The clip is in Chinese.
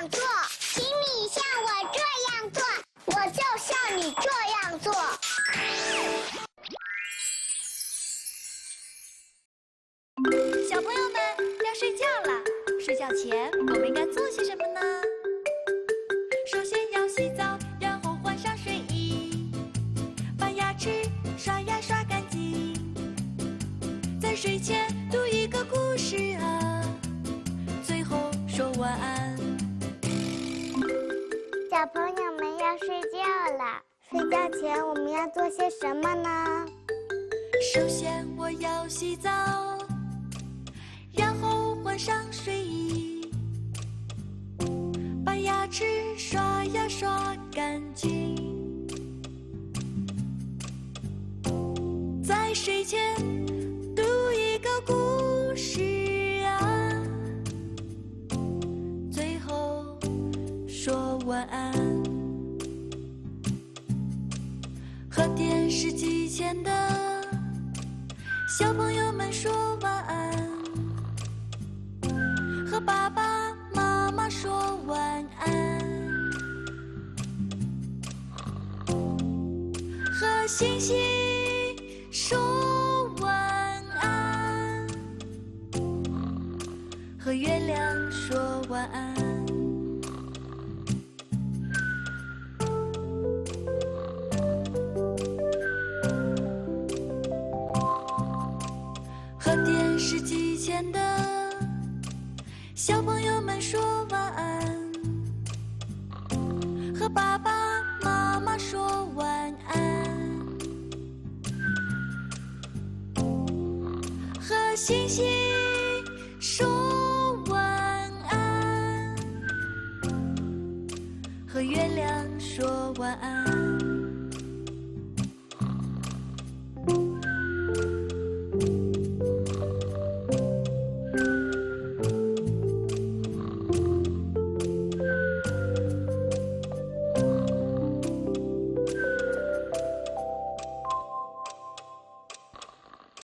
样做，请你像我这样做，我就像你这样做。小朋友们要睡觉了，睡觉前我们应该做些什么呢？首先要洗澡，然后换上睡衣，把牙齿刷牙刷干净，在睡前读一个故事啊，最后说晚安。 小朋友们要睡觉了，睡觉前我们要做些什么呢？首先我要洗澡，然后换上睡衣，把牙齿刷呀刷干净，在睡前读一个故事啊，最后说晚安。 和电视机前的小朋友们说晚安，和爸爸妈妈说晚安，和星星说晚安，和月亮说晚安。 小朋友们说晚安，和爸爸妈妈说晚安，和星星说晚安，和月亮说晚安。